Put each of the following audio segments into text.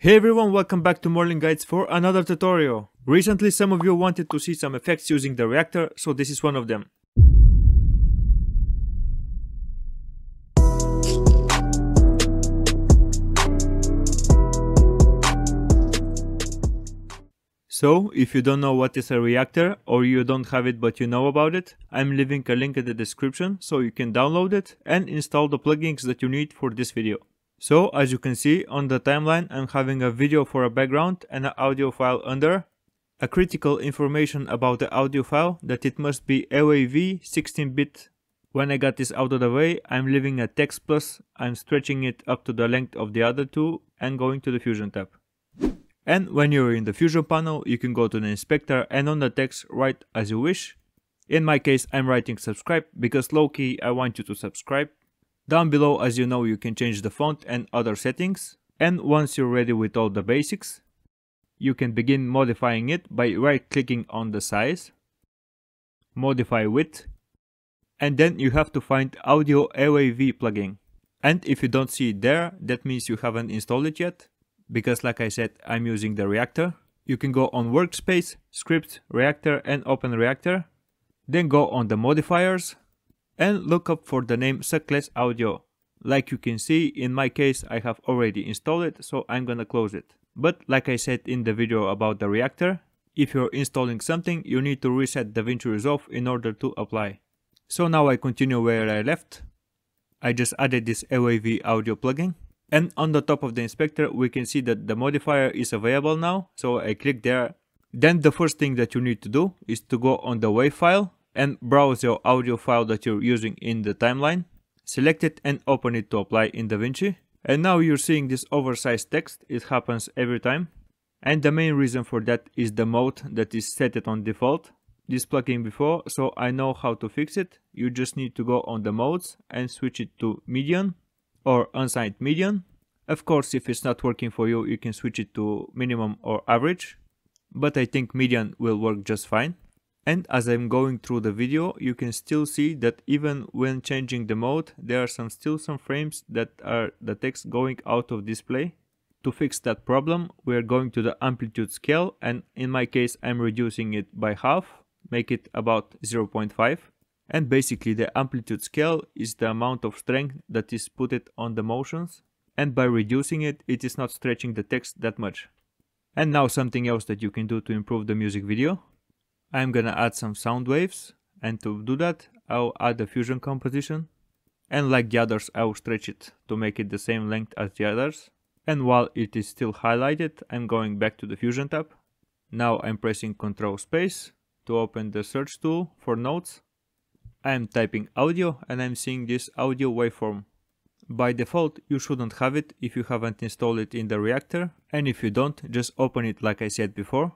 Hey everyone, welcome back to Molin Guides for another tutorial. Recently some of you wanted to see some effects using the reactor, so this is one of them. So, if you don't know what is a reactor, or you don't have it but you know about it, I'm leaving a link in the description so you can download it and install the plugins that you need for this video. So, as you can see, on the timeline I'm having a video for a background and an audio file under. A critical information about the audio file, that it must be LAV 16-bit. When I got this out of the way, I'm leaving a text plus, I'm stretching it up to the length of the other two and going to the Fusion tab. And when you're in the Fusion panel, you can go to the inspector and on the text write as you wish. In my case, I'm writing subscribe because low-key I want you to subscribe. Down below, as you know, you can change the font and other settings. And once you're ready with all the basics, you can begin modifying it by right-clicking on the size, modify width, and then you have to find audio WAV plugin. And if you don't see it there, that means you haven't installed it yet. Because like I said, I'm using the reactor. You can go on workspace, script, reactor and open reactor. Then go on the modifiers and look up for the name Suckless AUDIO. Like you can see, in my case I have already installed it, so I'm gonna close it. But like I said in the video about the reactor, if you're installing something, you need to reset DaVinci Resolve in order to apply. So now I continue where I left. I just added this LAV audio plugin. And on the top of the inspector, we can see that the modifier is available now, so I click there. Then the first thing that you need to do is to go on the WAV file and browse your audio file that you're using in the timeline. Select it and open it to apply in DaVinci. And now you're seeing this oversized text, it happens every time. And the main reason for that is the mode that is set it on default. This plugin before, so I know how to fix it. You just need to go on the modes and switch it to median or unsigned median. Of course, if it's not working for you, you can switch it to minimum or average, but I think median will work just fine. And as I'm going through the video, you can still see that even when changing the mode, there are still some frames that are the text going out of display. To fix that problem, we are going to the amplitude scale, and in my case I'm reducing it by half, make it about 0.5. And basically the amplitude scale is the amount of strength that is put it on the motions, and by reducing it, it is not stretching the text that much. And now something else that you can do to improve the music video. I'm gonna add some sound waves, and to do that I'll add a Fusion composition, and like the others I'll stretch it to make it the same length as the others. And while it is still highlighted, I'm going back to the Fusion tab. Now I'm pressing Ctrl space to open the search tool for notes. I'm typing audio and I'm seeing this audio waveform. By default, you shouldn't have it if you haven't installed it in the reactor, and if you don't, just open it like I said before.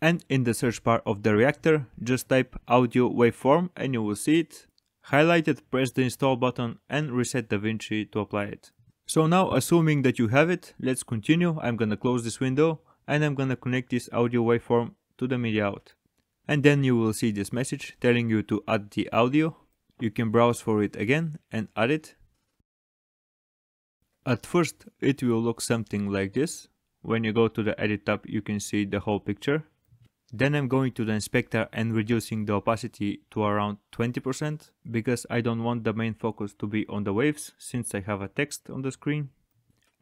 And in the search bar of the reactor, just type audio waveform and you will see it. Highlight it, press the install button and reset DaVinci to apply it. So now, assuming that you have it, let's continue. I'm gonna close this window and I'm gonna connect this audio waveform to the media out. And then you will see this message telling you to add the audio. You can browse for it again and add it. At first it will look something like this. When you go to the edit tab, you can see the whole picture. Then I'm going to the inspector and reducing the opacity to around 20% because I don't want the main focus to be on the waves since I have a text on the screen.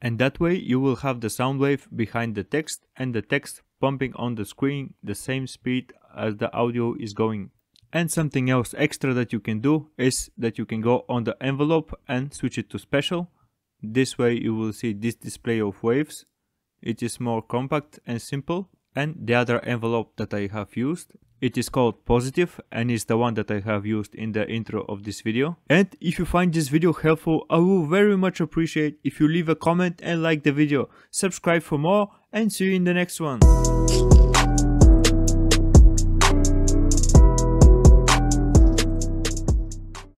And that way you will have the sound wave behind the text and the text pumping on the screen the same speed as the audio is going. And something else extra that you can do is that you can go on the envelope and switch it to special. This way you will see this display of waves. It is more compact and simple. And the other envelope that I have used, it is called positive and is the one that I have used in the intro of this video. And if you find this video helpful, I will very much appreciate if you leave a comment and like the video. Subscribe for more and see you in the next one.